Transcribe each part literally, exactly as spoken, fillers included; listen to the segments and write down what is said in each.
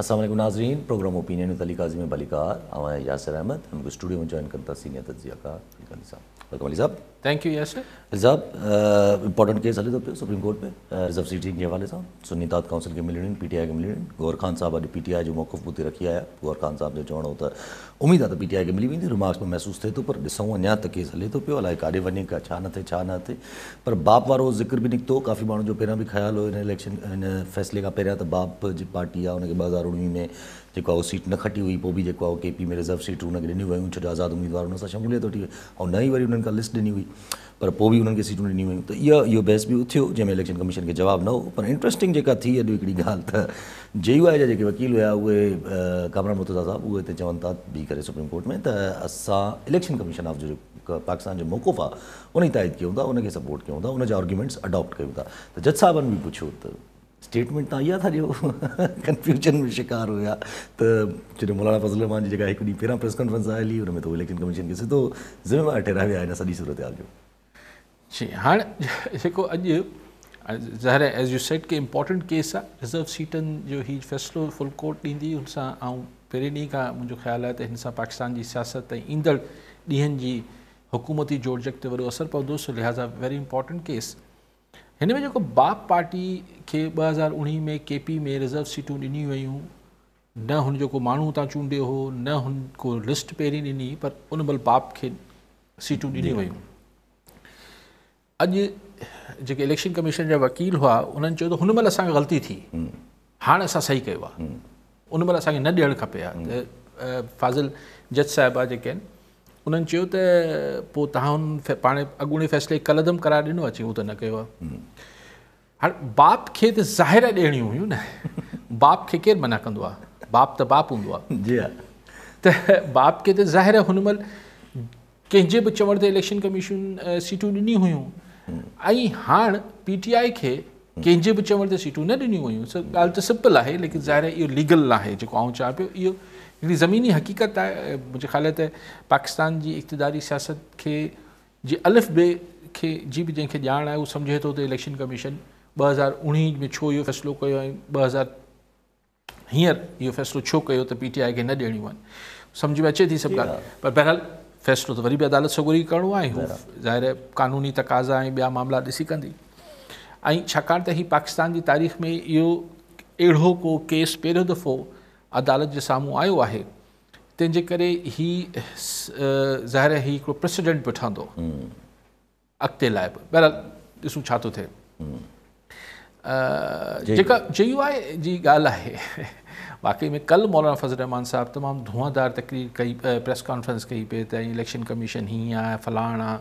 अस्सलाम वालेकुम नाज़रीन, programme opinion with Ali Qazi में बलिकार हमारे यासिर अहमद हमको स्टूडियो में ज्वाइन करता सीनियर तज्जिया का अली काज़ी साहब। वेलकम अली साहब। Thank you Yasir. अली साहब, इंपॉर्टेंट केस अली तो सुप्रीम कोर्ट में रिजर्व सीटिंग के हवाले साहब सुन्नीतात काउंसिल के मिलियन पी टी आई के मिलियन गौर खान साहब अली पी टी आई जो मौक़ बुती रखी आया गौर खान साहब जो चवण होता उम्मीद आता पी टी आई के मिली वेंदी रिमार्क्स में महसूस थे तो पर ॾिसूं अञा त केस हले तो पियो अलाए काॾे वञे का छा न थे छा न थे पर बाप वारो ज़िक्र भी निकितो काफ़ी माण्हुनि जो पहिरां बि ख़्यालु हुयो हिन इलेक्शन हिन फ़ैसिले खां पहिरियां त बाप जी पार्टी आहे हुनखे ॿ हज़ार उणिवीह में जेको आहे सीट न खटी हुई पोइ बि जेको आहे के पी में रिजर्व सीटूं हुनखे ॾिनी वियूं छो जो आज़ाद उम्मीदवार हुन सां शमूलियत वठी ऐं नई वरी हुननि खां लिस्ट ॾिनी हुई पर पोइ बि उन्हनि खे सीटूं ॾिनी वियूं त इहा इहो बहस बि थियो जंहिंमें इलेक्शन कमीशन खे जवाबु न हो पर इंट्रस्टिंग जेका थी अॼु हिकिड़ी ॻाल्हि त जे यू आई जा जेके वकील हुआ उहे कामरान मुर्तज़ा साहब उहे हिते चवनि था बीह करे सुप्रीम कोर्ट में त असां इलेक्शन कमीशन ऑफ जो पाकिस्तान जो मौक़ुफ़ आहे उन जी ताइद कयूं था उनखे सपोर्ट कयूं था उनजा आर्ग्यूमेंट्स अडॉप्ट कयूं था त जज साहिबनि बि पुछियो त स्टेटमेंट तव्हां इहा था ॾियो कंफ्यूजन में शिकार हुआ त जॾहिं मौलाना फज़लुर रहमान जी जेका हिकु ॾींहुं पहिरां प्रेस कॉन्फ्रेंस आयल हुई हुन में त उहो इलेक्शन कमीशन खे सिधो ज़िम्मेवार ठहिरायो विया आहिनि सॼी सूरत हाल जो। जी हाणे जेको अॼु ज़ाहिर एज़ यू सेड के इम्पोर्टेंट केस आहे रिजर्व सीटनि जो ही फ़ैसिलो फुल कोर्ट ॾींदी हुन सां ऐं पहिरें ॾींहं खां मुंहिंजो ख़्यालु आहे त हिन सां पाकिस्तान जी सियासत ऐं ईंदड़ ॾींहंनि जी हुकूमती जोड़जक ते वॾो असरु पवंदुसि लिहाज़ा वेरी इंपॉर्टेंट केस। हिन में जेको बाप पार्टी खे ॿ हज़ार उणिवीह में के पी में रिजर्व सीटूं ॾिनी वियूं न हुन जो को माण्हू हुतां चूंडियो हो न हुन को लिस्ट पहिरीं ॾिनी पर उन महिल बाप खे सीटूं ॾिनी वियूं। अॼु जेके इलेक्शन कमीशन जा वकील हुआ उन्हनि चयो त हुन महिल असांखे ग़लती थी हाणे असां सही कयो आहे उन महिल असांखे न ॾियणु खपे हा त फाज़िल जज साहिबा जेके आहिनि उन्हनि चयो त पोइ तव्हां हुन पाण अॻूणे फ़ैसिले कलदम करार ॾिनो आहे चई उहो त न कयो आहे। हाणे बाप खे त ज़ाहिर ॾियणियूं हुयूं न बाप खे केरु मना कंदो आहे बाप त बाप हूंदो आहे जी हा त बाप खे त ज़ाहिर हुन महिल कंहिंजे बि चवण ते इलेक्शन कमीशन सीटूं ॾिनी हुयूं ऐं हाणे पी टी आई खे कंहिंजे बि चवण ते सीटूं न ॾिनियूं हुयूं। सभु ॻाल्हि त सिंपल आहे लेकिन ज़ाहिर इहो लीगल न आहे जेको आउं चवां पियो इहो हिकिड़ी ज़मीनी हक़ीक़त आहे। मुंहिंजे ख़्याल त पाकिस्तान जी इक़्तिदारी सियासत खे जी अलफ़ बे खे जी बि जंहिंखे ॼाण आहे उहो सम्झे थो त इलेक्शन कमीशन ॿ हज़ार उणिवीह में छो इहो फ़ैसिलो कयो ऐं ॿ हज़ार हींअर इहो फ़ैसिलो छो कयो त पी टी आई खे न ॾियणियूं आहिनि सम्झ में अचे थी सभु ॻाल्हि पर बहरहाल फ़ैसिलो त वरी बि अदालत सां घुरी करिणो आहे हू ज़ाहिर क़ानूनी तक़ाज़ा ऐं ॿिया मामला ॾिसी कंदी ऐं छाकाणि त हीअ पाकिस्तान जी तारीख़ में इहो अहिड़ो को केस पहिरियों दफ़ो अदालत जे साम्हूं आयो आहे तंहिंजे करे ही ज़ाहिर ही हिकिड़ो प्रेसिडेंट बि ठहंदो अॻिते लाइ बि बहरहाल ॾिसूं छा थो थिए। जेका जे यू आई जी ॻाल्हि आहे वाकई में कल मौलाना फज़लुर रहमान साहब तमामु धुआंधार तकरीर कई प्रेस कॉन्फ्रेंस कई पई त इलेक्शन कमीशन हीअं आहे फलाण आहे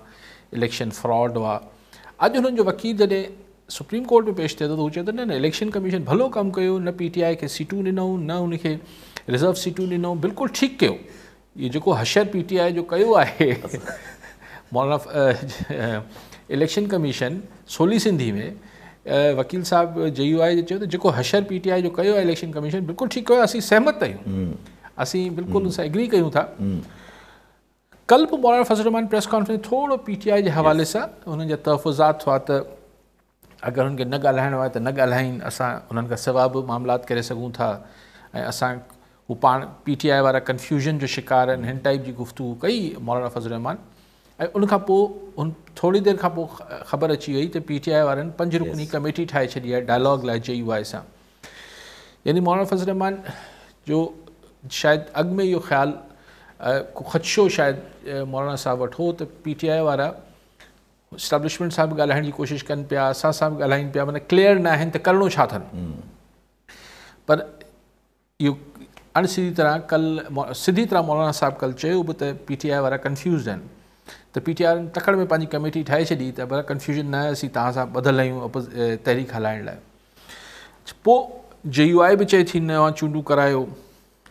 इलेक्शन फ्रॉड आहे। अॼु हुननि जो वकील जॾहिं सुप्रीम कोर्ट में पेश थिए थो त हू चए थो न न इलेक्शन कमीशन भलो कमु कयो न पी टी आई खे सीटूं ॾिनऊं न हुनखे रिजर्व सीटूं ॾिनऊं बिल्कुलु ठीकु कयो इहो जेको हशर पी टी आई जो कयो आहे मौलाना इलेक्शन कमीशन सोली सिंधी में वकील साहब जे यू आई चयो त जेको हशर पी टी आई जो कयो आहे इलेक्शन कमीशन बिल्कुलु ठीकु कयो असीं सहमत आहियूं असीं बिल्कुलु उनसां एग्री कयूं था। कल बि मौलाना फज़लुर रहमान प्रेस कॉन्फ्रेंस थोरो पी टी आई जे हवाले सां उन्हनि जा तहफ़ुज़ात हुआ त अगरि हुनखे न ॻाल्हाइणो आहे त न ॻाल्हाइनि असां उन्हनि खां सवाइ बि मामलात करे सघूं था ऐं असां हू पाण पी टी आई वारा कंफ्यूजन जो शिकार आहिनि हिन टाइप जी गुफ़्तगू कई मौलाना फज़लुर रहमान ऐं उनखां पोइ उन थोरी देरि खां पोइ ख़बर अची वई त पी टी आई वारनि पंज रुकनी कमेटी ठाहे छॾी आहे डायलॉग लाइ जे यू आई सां यानी मौलाना फज़लुर रहमान जो शायदि अॻु में इहो ख़्यालु को ख़दशो शायदि मौलाना साहब वटि हो त पी टी आई वारा इस्टेब्लिशमेंट सां बि ॻाल्हाइण जी कोशिशि कनि पिया असां सां बि ॻाल्हाइनि पिया माना क्लियर न आहिनि त करिणो छा अथनि पर इहो अणसिधी तरह कल्ह सिधी तरह मौलाना साहिबु कल्ह चयो बि त पी टी आई वारा कंफ्यूज़ आहिनि त पी टी आई वारनि तकड़ि में पंहिंजी कमेटी ठाहे छॾी त पर कंफ्यूजन न आहे असीं तव्हां सां ॿधल आहियूं तहरीक हलाइण लाइ। पोइ जे यू आई बि चए थी नवां चूंडूं करायो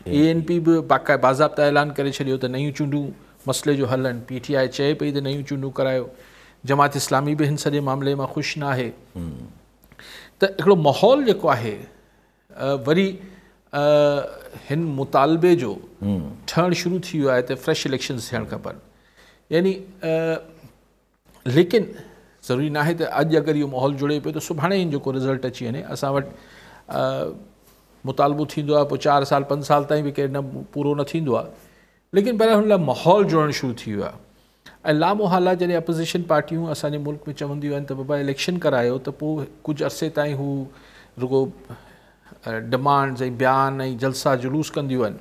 ए एन पी बि बाक़ा बाज़ाब्ता ऐलान करे छॾियो त नयूं चूंडूं मसइले जो हल आहिनि पी टी आई चए पई त नयूं चूंडूं करायो जमात इस्लामी भी इन सॼे मामले में ख़ुशि न आहे त हिकिड़ो माहौल जेको आहे वरी हिन मुतालबे जो ठहणु शुरू थी वियो आहे त फ्रेश इलेक्शन्स थियणु खपनि यानी लेकिन ज़रूरी न आहे त अॼु अगरि इहो माहौल जुड़े पियो त सुभाणे हिन जेको रिज़ल्ट अची वञे असां वटि मुतालबो थींदो आहे, पोइ चार साल पंज साल ताईं बि केरु न पूरो न थींदो आहे, लेकिन पहिरियों हुन लाइ माहौल जुड़णु शुरू थी वियो आहे। ऐं लामोहाला जॾहिं अपोज़िशन पार्टियूं असांजे मुल्क में चवंदियूं आहिनि त बाबा इलेक्शन करायो, त पोइ कुझु अरसे ताईं हू रुगो डिमांड्स ऐं बयान ऐं जलसा जुलूस कंदियूं आहिनि।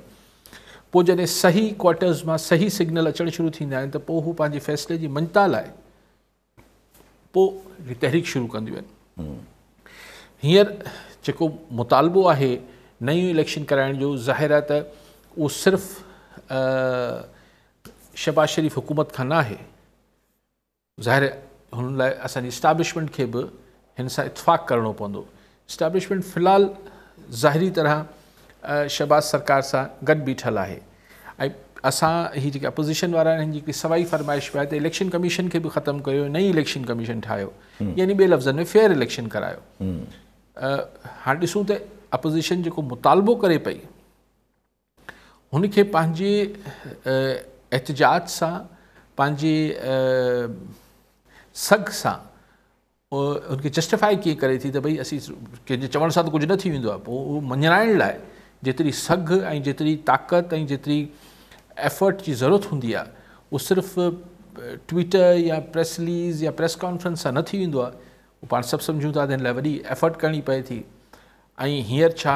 पोइ जॾहिं सही क्वार्टर्स मां सही सिग्नल अचणु शुरू थींदा आहिनि त पोइ हू पंहिंजे फ़ैसिले जी मञता लाइ पोइ तहरीक शुरू कंदियूं आहिनि। हींअर जेको मुतालबो आहे नयूं इलेक्शन कराइण जो, ज़ाहिर आहे त उहो सिर्फ़ु शहबाज़ शरीफ़ हुकूमत खां न आहे, ज़ाहिर हुन लाइ असांजी इस्टाब्लिशमेंट खे बि हिन सां इतफ़ाक़ करिणो पवंदो। इस्टाब्लिशमेंट फ़िलहाल ज़ाहिरी तरह शहबाज़ सरकार सां गॾु बीठल आहे ऐं असां ही जेके अपोज़िशन वारा आहिनि हिनजी सवाई फरमाइश पिया त इलेक्शन कमीशन खे बि ख़तमु कयो, नई इलेक्शन कमीशन ठाहियो, यानी ॿिए लफ़्ज़नि में फेयर इलेक्शन करायो। हाँ ॾिसूं त अपोज़िशन जेको मुतालबो करे पई हुनखे पंहिंजे एहतिजाज सां, पंहिंजे सघ सां हुनखे जस्टिफाई कीअं करे थी त भई असीं कंहिंजे चवण सां त कुझु न थी वेंदो आहे, पोइ उहो मञाइण लाइ जेतिरी सघ ऐं जेतिरी ताक़त ऐं जेतिरी एफर्ट जी ज़रूरत हूंदी आहे उहो सिर्फ़ु ट्विटर या प्रेस रिलीज़ या प्रेस कॉन्फ्रेंस सां न थी वेंदो आहे। पाण सभु सम्झूं था त हिन लाइ वॾी एफर्ट करणी पए थी ऐं हींअर छा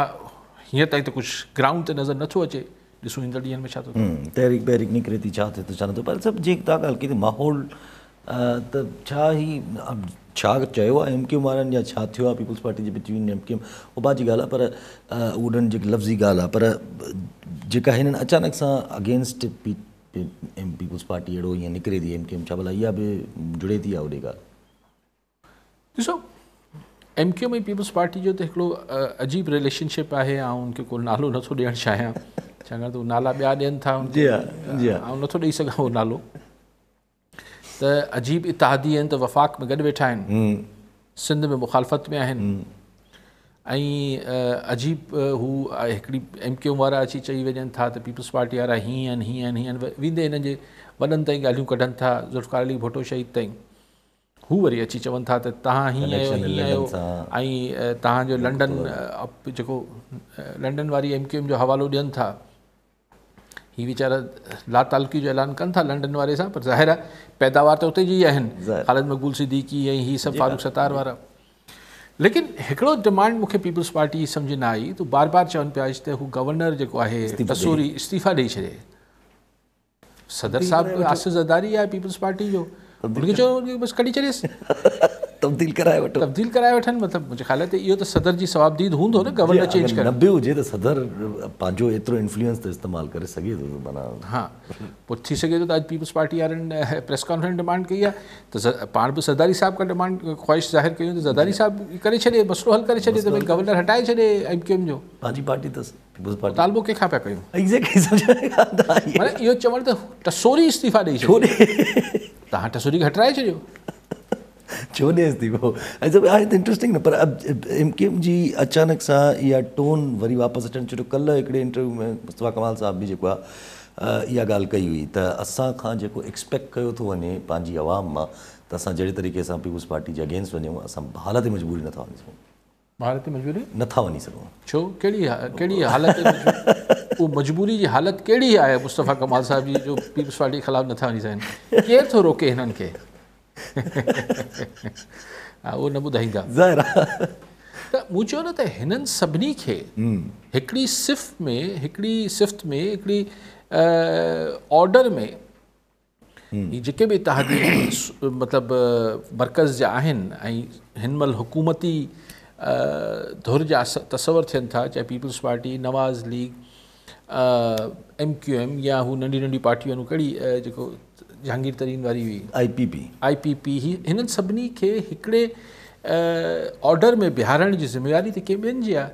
हींअर ताईं त कुझु ग्राउंड ते नज़र नथो अचे। ॾिसूं ईंदड़ ॾींहंनि में छा थो तहरीक बहरीक निकिरे थी, छा थिए थो छा नथो, पर सभु जेकी तव्हां ॻाल्हि कई थी माहौल त छा ही छा चयो आहे एम क्यूम वारनि या छा थियो आहे पीपल्स पार्टी जे विच में एम क्यूम, उहा पंहिंजी ॻाल्हि आहे, पर उन्हनि जेकी लफ़्ज़ी ॻाल्हि आहे, पर जेका हिननि अचानक सां अगेंस्ट पी पीपल्स पार्टी अहिड़ो ईअं निकिरे थी एम क्यूम, छा भला इहा बि जुड़े थी आहे होॾे ॻाल्हि? ॾिसो एम क्यूम ऐं पीपल्स पार्टी जो त हिकिड़ो अजीब रिलेशनशिप आहे। ऐं उनखे को नालो नथो ॾियणु चाहियां, छाकाणि त उहे नाला ॿिया ॾियनि था, ऐं नथो ॾेई सघां उहो नालो। त अजीब इतिहादी आहिनि, त वफ़ाक़ में गॾु वेठा आहिनि, सिंध में मुखालफ़त में आहिनि ऐं अजीब हू हिकिड़ी एम क्यूम वारा अची चई वञनि था त पीपल्स पार्टी वारा हीअं आहिनि हीअं आहिनि हीअं आहिनि, वेंदे हिननि जे वॾनि ताईं ॻाल्हियूं कढनि था, ज़ुल्फ़िकार अली भुट्टो शहीद ताईं। हू वरी अची चवनि था त तव्हां हीअं आहियो हीअं आहियो ऐं तव्हांजो लंडन जेको लंडन वारी एम क्यूम जो हवालो ॾियनि था, ही वीचारा लातालकी जो ऐलान कनि था लंडन वारे सां, पर ज़ाहिर आहे पैदावार त उते जी आहिनि, ख़ालिद मक़बूल सिद्दीकी ऐं ही सभु फारूक सतार वारा। लेकिन हिकिड़ो डिमांड मूंखे पीपल्स पार्टी सम्झ न आई, त बार बार चवनि पिया त हू गवर्नर जेको आहे कसूरी इस्तीफ़ा ॾेई छॾे। सदर साहिबु आसिफ़ ज़रदारी आहे पीपल्स पार्टी जो, उनखे चयो बसि कढी छॾियसि तब्दील कराए वठो, तब्दील कराए वठनि। मतिलबु मुंहिंजे ख़्याल ते इहो त सदर जी सवाबदीद हूंदो न, गवर्नर चेंज करे न बि हुजे त सदर पंहिंजो एतिरो इन्फ्लुएंस त इस्तेमालु करे सघे थो माना। हा पोइ थी सघे थो त अॼु पीपल्स पार्टी वारनि प्रेस कॉन्फ्रेंस डिमांड कई आहे त पाण बि ज़रदारी साहिब खां डिमांड ख़्वाहिश ज़ाहिर कयूं त ज़रदारी साहिब करे छॾे, मसलो हल करे छॾे, त भई गवर्नर हटाए छॾे एम क्यूम जो, पंहिंजी पार्टी अथसि पीपल्स पार्टी, तालबो कंहिंखां पिया कयूं? एग्ज़ैक्टली, माना इहो चवणु त टसोरी इस्तीफ़ा ॾेई छॾे, तव्हां टसोरी खे हटाए छॾियो, छो ॾेसि थी पोइ सभु आहे त इंट्रस्टिंग न। पर एम क्यूम जी अचानक सां इहा टोन वरी वापसि अचणु छो, कल्ह हिकिड़े इंटरव्यू में मुस्तफ़ा कमाल साहिब बि जेको आहे इहा ॻाल्हि कई हुई त असांखां जेको एक्सपेक्ट कयो थो वञे पंहिंजी आवाम मां त असां जहिड़े तरीक़े सां पीपल्स पार्टी जे अगेंस्ट वञूं, असां हालत ते मजबूरी नथा वञी सघूं, हालत ते मजबूरी नथा वञी सघूं। छो कहिड़ी कहिड़ी हालत उहो मजबूरी जी हालत कहिड़ी आहे मुस्तफ़ा कमाल साहिब जी जो पीपल्स पार्टी जे ख़िलाफ़ु नथा वञी सघनि? केरु थो रोके हिननि खे? हा उहो न ॿुधाईंदा ज़ाहिर आहे। त मूं चयो न त हिननि सभिनी खे हिकिड़ी सिफ़्त में हिकिड़ी सिफ़्त में हिकिड़ी ऑडर में जेके बि इतिहादी मतिलबु मर्कज़ जा आहिनि ऐं हिन महिल हुकूमती धुर जा तसवर थियनि था, चाहे peoples party, Nawaz league, M Q M या हू नंढी नंढी पार्टियूं आहिनि कहिड़ी जेको जहांगीर तरीन वारी हुई I P P I P P ही हिननि सभिनी खे हिकिड़े ऑडर में बीहारण जी ज़िम्मेवारी त कंहिं ॿियनि जी आहे।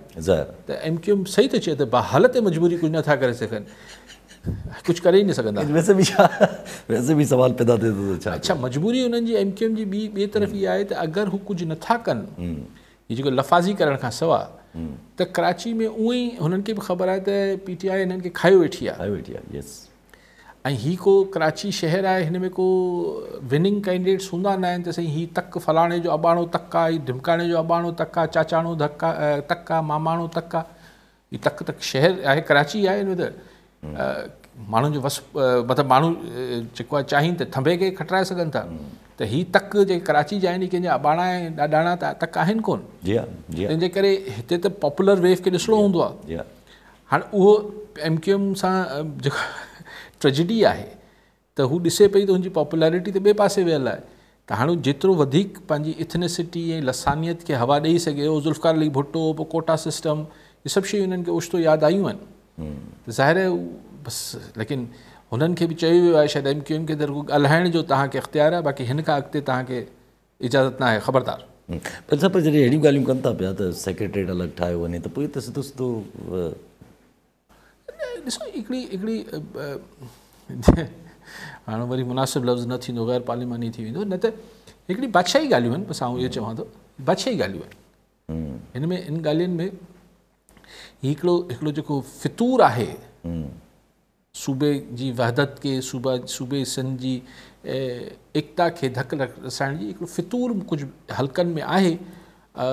त एम क्यू एम सही थो चए त हालत ते मजबूरी कुझु नथा करे सघनि, कुझु करे ई न सघंदा। वैसे बि छा वैसे बि सवाल पैदा थिए थो त छा अच्छा मजबूरी हुननि जी एम क्यू एम जी ॿी ॿिए तरफ़ इहा आहे त अगरि हू कुझु नथा कनि, ही जेको लफ़ाज़ी करण खां सवाइ, त कराची में उहो ई हुननि खे बि ख़बर आहे त पी टी आई हिननि खे खायो वेठी आहे, खायो वेठी आहे यस। ऐं ही को कराची शहर आहे, हिन में को विनिंग कैंडिडेट्स हूंदा न आहिनि त साईं ही तक फलाणे जो अबाणो तक आहे, ढिमकाणे जो अबाणो तक आहे, चाचाणो धक तक आहे, मामाणो तक आहे, ये तक तक शहर आहे कराची आहे इन माण्हुनि जो वस मतिलबु माण्हू जेको आहे चाहिनि त थंबे खे खटाए सघनि था त ही तक जेके कराची जा आहिनि कंहिंजा अबाणा ऐं ॾाॾाणा त तक आहिनि कोन जी हा जी तंहिंजे करे हिते त पॉपुलर वेव खे ॾिसणो हूंदो आहे। हाणे उहो एम क्यू एम सां जेका ट्रेजिडी आहे त हू ॾिसे पई त हुनजी पॉपुलैरिटी त ॿिए पासे वियल आहे त हाणे जेतिरो वधीक पंहिंजी इथनिसिटी ऐं लसानियत खे हवा ॾेई सघे उहो ज़ुल्फ़िकार अली भुट्टो पोइ कोटा सिस्टम इहे सभु शयूं हिननि खे ओचितो यादि आयूं आहिनि त ज़ाहिर आहे बस लेकिन उन्हनि खे बि चयो वियो आहे शायदि एम क्यू एम खे दरगो ॻाल्हाइण जो तव्हांखे इख़्तियार आहे बाक़ी हिन खां अॻिते तव्हांखे इजाज़त न आहे ख़बरदार पंज पर जॾहिं अहिड़ियूं ॻाल्हियूं कनि था पिया त सेक्रेटरेट अलॻि ठाहियो वञे त पोइ त सिधो सिधो ॾिसो हिकिड़ी हिकिड़ी हाणे वरी मुनासिब लफ़्ज़ न थींदो ग़ैर पार्लिमानी थी वेंदो न त हिकिड़ी बादशाही ॻाल्हियूं आहिनि बसि आउं इहो चवां थो बादशाही ॻाल्हियूं आहिनि हिन में इन ॻाल्हियुनि में हिकिड़ो हिकिड़ो जेको फितूर आहे सूबे जी वहदत के सूबा सूबे सिंध जी एकता के धक रसाइण जी हिकिड़ो फितूर कुझु हल्कनि में आहे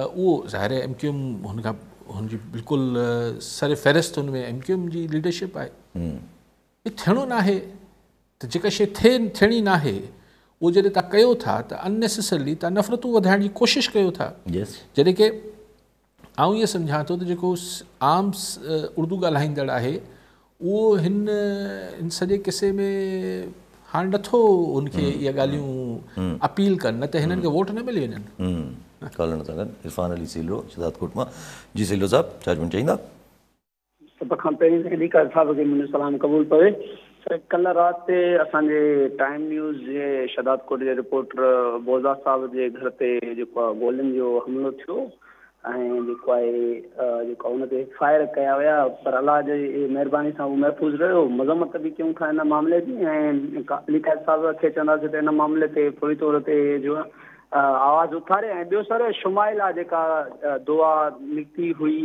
उहो ज़ाहिर एम क्यू एम हुन खां हुनजी बिल्कुलु सर फहरिस्त हुन में एम क्यू एम जी लीडरशिप आहे इहो थियणो न आहे त जेका शइ थिए थियणी न आहे उहो जॾहिं तव्हां कयो था त अननेसेसरली तव्हां नफ़रतूं वधाइण जी कोशिशि कयो था जॾहिं की आउं इहो सम्झां थो त जेको आम उर्दू ॻाल्हाईंदड़ आहे उहो हिन हिन सॼे किसे में हाणे नथो हुनखे इहे ॻाल्हियूं अपील कनि न त हिननि खे वोट न मिली वञनि कॉलर नथा कनि। इरफान अली सीलो शदादकोट मां जी सीलो साहिबु जजमेंट चाहींदा सभ खां पहिरीं अली काज़ी साहिब खे मुंहिंजो सलाम क़बूल पवे। कल्ह राति ते असांजे टाइम न्यूज़ जे शदादकोट जे रिपोर्टर बोज़ा साहिब जे घर ते जेको आहे गोलियुनि जो हमिलो थियो ऐं जेको आहे जेको हुन ते फायर कया विया पर अलाह जी महिरबानी सां उहो महफ़ूज़ रहियो। मज़म्मत बि कयूं था हिन मामले जी ऐं अली काज़ी साहिब खे चवंदासीं त हिन मामले ते पूरी तौर ते जो आवाज़ उथारे ऐं ॿियो सर शुमाइल आहे जेका दुआ निकिती हुई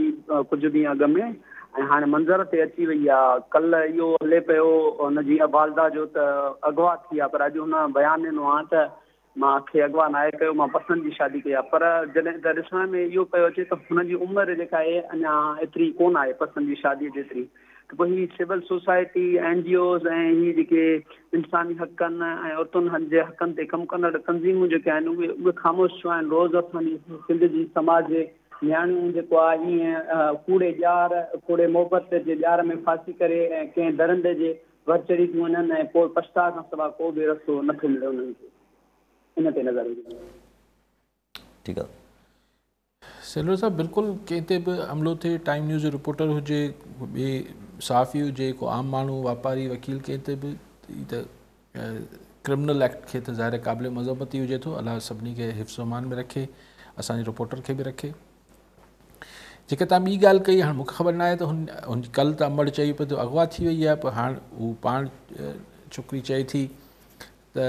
कुझु ॾींहं अॻु में ऐं हाणे मंज़र ते अची वई आहे। कल्ह इहो हले पियो हुनजी अबालदा जो त अगवा थी आहे पर अॼु हुन बयानु ॾिनो आहे त मूंखे अॻवा नाहे कयो मां पसंदि जी शादी कई आहे पर जॾहिं त ॾिसण में इहो पियो अचे त हुनजी उमिरि जेका आहे अञा एतिरी कोन आहे पसंदि जी शादी जेतिरी त पोइ हीअ civil society N G Os ऐं हीअ जेके इंसानी हक़नि ऐं औरतुनि जे हक़नि ते कमु कंदड़ तंज़ीमूं जेके आहिनि उहे उहे ख़ामोश छो आहिनि। रोज़ असांजी सिंध जी समाज जे नियाणियूं जेको आहे ईअं कूड़े ॼार कूड़े मोहबत जे ॼार में फासी करे ऐं कंहिं दरंदे जे वर चढ़ी थियूं वञनि ऐं पोइ पछता खां सवाइ को बि रस्तो नथो मिले उन्हनि खे। ठीक है सेलर साहब बिल्कुलु कंहिं ते बि हमिलो थिए टाइम न्यूज़ जो रिपोर्टर हुजे ॿिए सहाफ़ी हुजे को आम माण्हू वापारी वकील कंहिं ते बि त क्रिमिनल एक्ट खे त ज़ाहिर क़ाबिल मज़म्मत ई हुजे थो। अलाह सभिनी खे हिफ़्ज़ अमान में रखे असांजे रिपोर्टर खे बि रखे। जेके तव्हां ॿी ॻाल्हि कई हाणे मूंखे ख़बर न आहे त हुन हुन कल्ह त अमड़ चई पई त अगवा थी वई आहे पर हाणे हू पाण छोकिरी चए थी त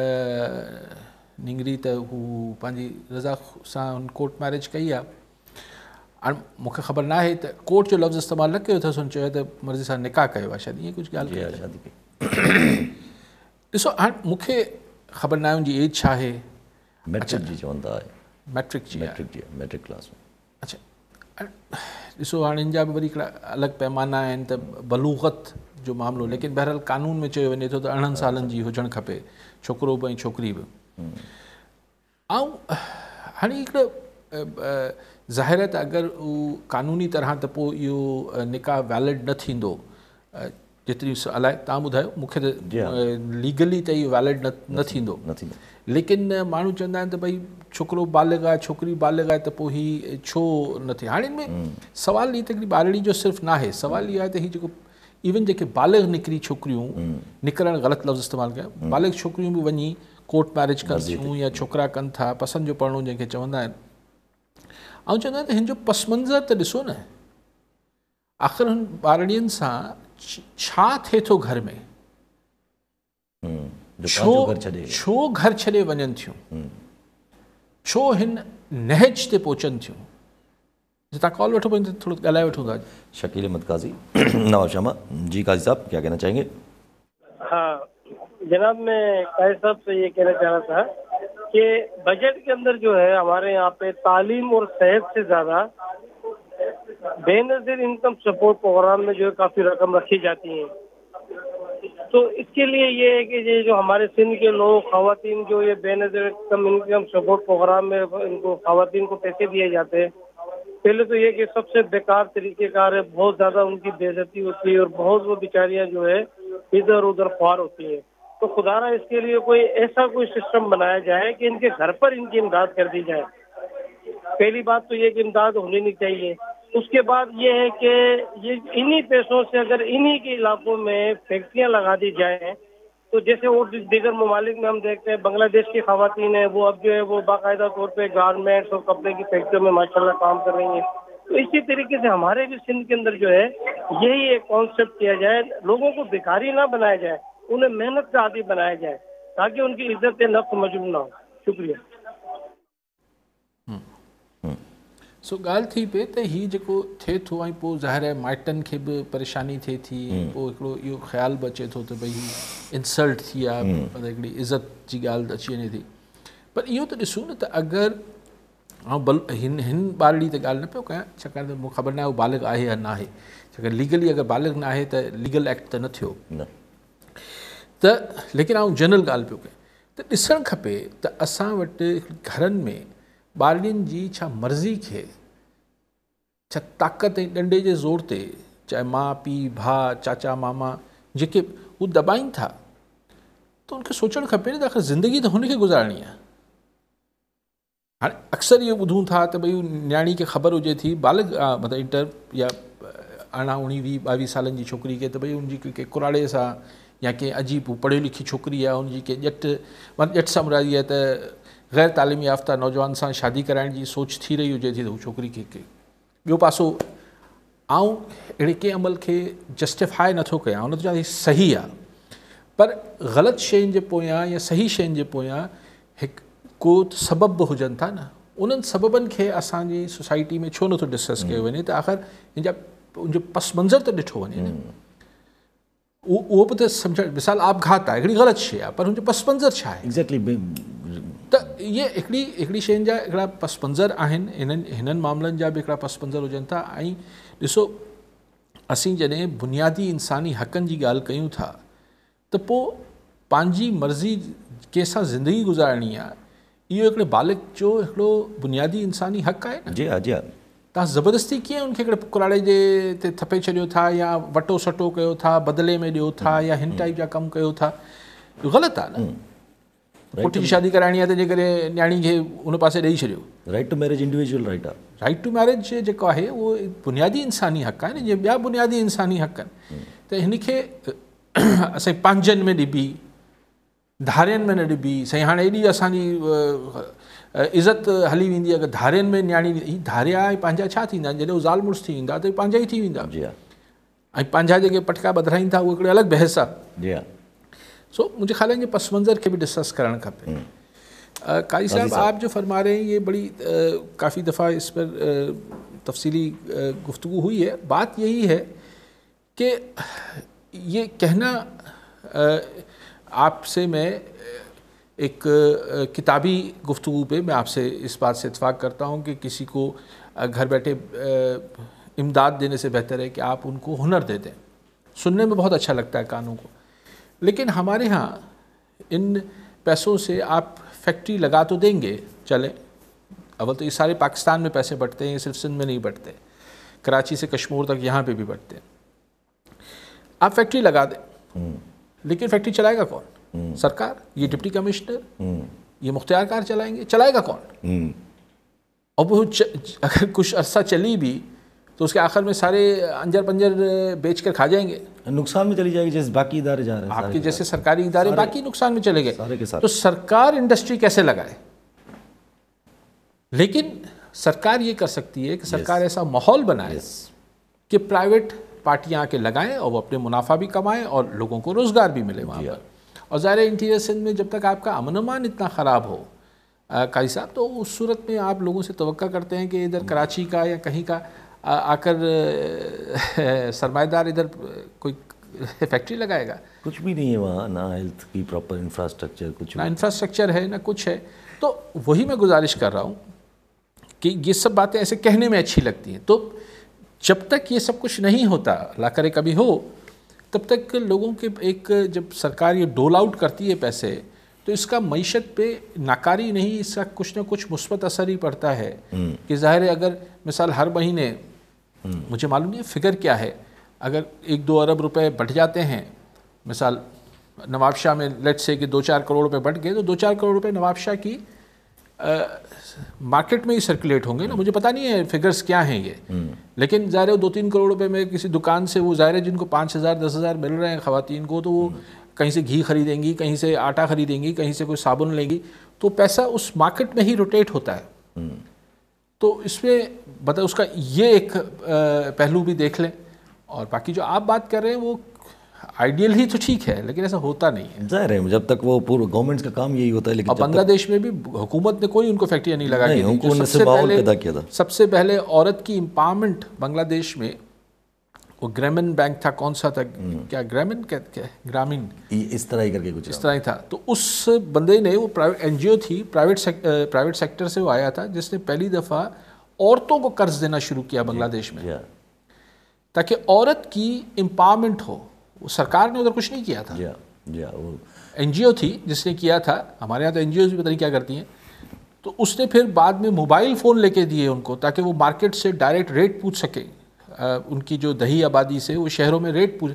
निंगरी त हू पंहिंजी रज़ा सां हुन कोर्ट मैरिज कई आहे। हाणे मूंखे ख़बर न आहे त कोर्ट जो लफ़्ज़ इस्तेमालु न कयो अथसि हुन चयो त मर्ज़ी सां निकाह कयो आहे शायदि ईअं कुझु ॻाल्हि कई शादी कई। ॾिसो हाणे मूंखे ख़बर न आहे हुनजी एज छा आहे मैट्रिक जी चवंदा आहे मैट्रिक जी मैट्रिक जी मैट्रिक क्लास में अच्छा ॾिसो हाणे हिन जा बि वरी हिकिड़ा अलॻि पैमाना आहिनि त बलूगत जो मामिलो लेकिन बहरहाल कानून में चयो वञे थो त अरिड़हनि सालनि जी हुजणु खपे छोकिरो बि ऐं छोकिरी बि। ऐं हाणे हिकिड़ो ज़ाहिर आहे त अगरि हू कानूनी तरह त पोइ इहो निकाह वैलिड न थींदो जेतिरी अलाए तव्हां ॿुधायो मूंखे त लीगली त इहो वैलिड न थींदो लेकिन माण्हू चवंदा आहिनि त भई छोकिरो बालिग आहे छोकिरी बालिग आहे त पोइ हीउ छो न थिए। हाणे हिनमें सुवाल हीअ त हिकिड़ी ॿारड़ी जो सिर्फ़ु न आहे सुवाल इहो आहे त हीउ जेको इवन जेके बालिग निकिरी छोकिरियूं निकिरणु ग़लति लफ़्ज़ इस्तेमालु कया बालिग छोकिरियूं बि वञी कोर्ट मैरिज कनि थियूं या छोकिरा कनि था पसंदि जो पढ़णो जंहिंखे चवंदा आहिनि। ऐं चवंदा आहिनि त हिन जो पस मंज़र त ॾिसो न आख़िर हुन ॿारणियुनि सां छा थिए थो घर में छो छो घर छॾे वञनि थियूं छो हिन नहज ते पहुचनि थियूं। तव्हां कॉल वठो पंहिंजो थोरो ॻाल्हाए वठूं था। शकील अहमद काज़ी नवाशामा जी काज़ी साहब क्या कहना चाहेंगे। हाँ जनाब मैं काजी साहब से ये कहना चाह रहा था कि बजट के अंदर जो है हमारे यहाँ पे तालीम और सेहत से ज़्यादा बेनजीर इनकम सपोर्ट प्रोग्राम में जो है काफी रकम रखी जाती है, तो इसके लिए ये है कि ये जो हमारे सिंध के लोग खवातीन जो ये बेनजीर इनकम सपोर्ट प्रोग्राम में इनको खवातीन को पैसे दिए जाते हैं, पहले तो ये कि सबसे बेकार तरीकेकार है, बहुत ज्यादा उनकी बेइज्जती होती है और बहुत वो बेचारियां जो है इधर उधर ख्वार होती है। तो खुदारा इसके लिए कोई ऐसा कोई सिस्टम बनाया जाए कि इनके घर पर इनकी इमदाद कर दी जाए। पहली बात तो ये कि इमदाद होनी नहीं चाहिए। उसके बाद ये है कि ये इन्हीं पैसों से अगर इन्हीं के इलाकों में फैक्ट्रियां लगा दी जाए, तो जैसे और दीगर ममालिक में हम देखते हैं बांग्लादेश की खवातीन है वो अब जो है वो बाकायदा तौर पे गारमेंट्स और कपड़े की फैक्ट्रियों में माशाल्लाह काम कर रही है। तो इसी तरीके से हमारे भी सिंध के अंदर जो है यही एक कॉन्सेप्ट किया जाए, लोगों को भिखारी ना बनाया जाए, उन्हें मेहनत का आदी बनाया जाए ताकि उनकी इज्जत नफ्स मजबूर ना हो। शुक्रिया। सो ॻाल्हि थी पए त ही जेको थिए थो ऐं पोइ ज़ाहिर आहे माइटनि खे बि परेशानी थिए थी, पोइ हिकिड़ो इहो ख़्यालु बि अचे थो त भई इंसल्ट थी आहे, मतिलबु हिकिड़ी इज़त जी ॻाल्हि त अची वञे थी। पर इहो त ॾिसूं न त अगरि ऐं बल हिन हिन ॿारड़ी त ॻाल्हि न पियो कयां, छाकाणि त मूंखे ख़बर न आहे उहो बालिग आहे या न आहे, छाकाणि लीगली अगरि बालिग न आहे त लीगल एक्ट त न थियो त, लेकिन आउं जनरल ॻाल्हि पियो कयां त ॾिसणु खपे त असां वटि घरनि में ॿारनि जी छा मर्ज़ी खे, छा ताक़त ऐं डंडे जे ज़ोर ते, चाहे माउ पीउ भाउ चाचा मामा जेके हू दॿाइनि था, त उनखे सोचणु खपे न त आख़िर ज़िंदगी त हुनखे गुज़ारणी आहे। हाणे अक्सर इहो ॿुधूं था त भई न्याणी खे ख़बर हुजे थी, बालिग मतिलबु इंटर या अरिड़हं उणिवीह वीह ॿावीह सालनि जी छोकिरी खे, त भई उनजी कंहिं कुराड़े सां या कंहिं अजीब पढ़ियल लिखी छोकिरी आहे, उनजी कंहिं ॼट ॼट सां मुरादी आहे त गैर तालीम याफ़्ता नौजवान सां शादी कराइण जी सोच थी रही हुजे थी, त हू छोकिरी खे के ॿियो पासो आऊं अहिड़े कंहिं अमल खे जस्टिफाए नथो कयां, हुन त चवां सही आहे, पर ग़लति शयुनि जे पोयां या सही शयुनि जे पोयां हिकु को सबबु बि हुजनि था न। उन्हनि सबबनि खे असांजी सोसाइटी में छो नथो डिस्कस कयो वञे, त आख़िर हिन जा उनजो पस मंज़र त ॾिठो वञे न, उहो उहो बि त सम्झण, मिसाल आपघात आहे, हिकिड़ी ग़लति शइ आहे, पर हुनजो पस मंज़र छा आहे एग्ज़ेक्टली, त इहे हिकिड़ी हिकिड़ी शयुनि जा हिकिड़ा पसमंज़र आहिनि, हिननि हिननि मामलनि जा बि हिकिड़ा पसमंज़र हुजनि था। ऐं ॾिसो असीं जॾहिं बुनियादी इंसानी हक़नि जी ॻाल्हि कयूं था, त पोइ पंहिंजी मर्ज़ी कंहिंसां ज़िंदगी गुज़ारणी आहे, इहो हिकिड़े बालिक जो हिकिड़ो बुनियादी इंसानी हक़ आहे न। जी हा, जी हा। तव्हां ज़बरदस्ती कीअं उनखे हिकिड़े कुराड़े जे ते थपे छॾियो था या वटो सटो कयो था, बदिले में ॾियो था या हिन टाइप जा कमु कयो था, ग़लति आहे न। पुट जी शादी कराइणी आहे तंहिंजे करे न्याणी खे हुन पासे ॾेई छॾियो। Right to marriage individual right आहे, राइट टू मैरिज जेको आहे उहो बुनियादी इंसानी हक़ आहे न, जीअं ॿिया बुनियादी इंसानी हक़ आहिनि, त हिनखे असांजे पंहिंजनि में ॾिबी, धारियुनि में न ॾिबी। साईं हाणे एॾी असांजी इज़त हली वेंदी आहे, अगरि धारियुनि में न्याणी, धारिया ऐं पंहिंजा छा थींदा आहिनि, जॾहिं उहे ज़ाल मुड़ुसु थी वेंदा त पंहिंजा ई थी वेंदा। ऐं पंहिंजा जेके पटका ॿधाइनि था उहे हिकिड़ी अलॻि बहस आहे। सो so, मुझे ख्याल है ये पस मंज़र के भी डिस्कस करना खपे। काजी साहब, आप जो फरमा रहे हैं ये बड़ी काफ़ी दफ़ा इस पर तफसीली गुफ्तगू हुई है। बात यही है कि ये कहना आपसे, मैं एक किताबी गुफ्तगू पे मैं आपसे इस बात से इत्तफाक करता हूँ कि किसी को घर बैठे इमदाद देने से बेहतर है कि आप उनको हुनर दे दें। सुनने में बहुत अच्छा लगता है कानों को, लेकिन हमारे यहाँ इन पैसों से आप फैक्ट्री लगा तो देंगे, चले अवल तो ये सारे पाकिस्तान में पैसे बंटते हैं, सिर्फ सिंध में नहीं बंटते, कराची से कश्मीर तक यहाँ पे भी बंटते हैं। आप फैक्ट्री लगा दें, लेकिन फैक्ट्री चलाएगा कौन? सरकार, ये डिप्टी कमिश्नर, ये मुख्तियार कार चलाएंगे, चलाएगा कौन? और वो अगर कुछ अर्सा चली भी तो उसके आखिर में सारे अंजर पंजर बेच कर खा जाएंगे, नुकसान में चली जाएगी, जैसे बाकी इदारे जा रहे हैं आपके, जैसे सरकारी इदारे बाकी नुकसान में चले गए सारे के सारे। तो सरकार इंडस्ट्री कैसे लगाए? लेकिन सरकार ये कर सकती है कि सरकार ऐसा माहौल बनाए कि प्राइवेट पार्टियां आके लगाएं और वो अपने मुनाफा भी कमाएं और लोगों को रोज़गार भी मिले वहाँ पर। और ज़ाहिर इंटीरियर सिंध में जब तक आपका अमन अमान इतना ख़राब हो काजी साहब, तो उस सूरत में आप लोगों से तवक्का करते हैं कि इधर कराची का या कहीं का आ, आकर सरमाएदार इधर कोई फैक्ट्री लगाएगा? कुछ भी नहीं है वहाँ, ना हेल्थ की प्रॉपर इंफ्रास्ट्रक्चर, कुछ ना इंफ्रास्ट्रक्चर है ना कुछ है। तो वही मैं गुजारिश कर रहा हूँ कि ये सब बातें ऐसे कहने में अच्छी लगती हैं, तो जब तक ये सब कुछ नहीं होता, अल्लाह करे कभी हो, तब तक लोगों के एक जब सरकार ये डोल आउट करती है पैसे, तो इसका मईशत पे नाकारी नहीं, इसका कुछ ना कुछ मुस्बत असर ही पड़ता है। कि ज़ाहिर है अगर मिसाल हर महीने, मुझे मालूम नहीं फिगर क्या है, अगर एक दो अरब रुपए बढ़ जाते हैं, मिसाल नवाब शाह में लेट से कि दो चार करोड़ रुपए बढ़ गए, तो दो चार करोड़ रुपए नवाब शाह की आ, मार्केट में ही सर्कुलेट होंगे ना। मुझे पता नहीं है फिगर्स क्या हैं ये, लेकिन ज़ाहिर है दो तीन करोड़ रुपए में किसी दुकान से वो ज़ाहिर है जिनको पाँच हज़ार दस हज़ार मिल रहे हैं ख़वातीन को, तो वो कहीं से घी खरीदेंगी, कहीं से आटा खरीदेंगी, कहीं से कोई साबुन लेंगी, तो पैसा उस मार्केट में ही रोटेट होता है। तो इसमें बता उसका ये एक पहलू भी देख लें। और बाकी जो आप बात कर रहे हैं वो आइडियल ही तो ठीक है, लेकिन ऐसा होता नहीं है। जाहिर है जब तक वो पूर्व गवर्नमेंट्स का काम यही होता है। लेकिन बांग्लादेश में भी हुकूमत ने कोई उनको फैक्ट्रियाँ नहीं लगाई, सबसे पहले पैदा किया था। सबसे पहले औरत की एम्पावरमेंट बांग्लादेश में वो ग्रामीण बैंक था, कौन सा था, क्या ग्रामीण कहते हैं, ग्रामीण इस तरह ही करके कुछ इस तरह ही था। तो उस बंदे ने वो प्राइवेट एन जी ओ थी, प्राइवेट प्राइवेट सेक्टर से वो आया था, जिसने पहली दफ़ा औरतों को कर्ज देना शुरू किया बांग्लादेश में, ताकि औरत की एम्पावरमेंट हो। सरकार ने उधर कुछ नहीं किया था, या, या, वो एनजीओ थी जिसने किया था। हमारे यहाँ तो एनजीओ भी पता नहीं क्या करती हैं। तो उसने फिर बाद में मोबाइल फ़ोन लेके दिए उनको, ताकि वो मार्केट से डायरेक्ट रेट पूछ सकें, उनकी जो दही आबादी से वो शहरों में रेट पूछ।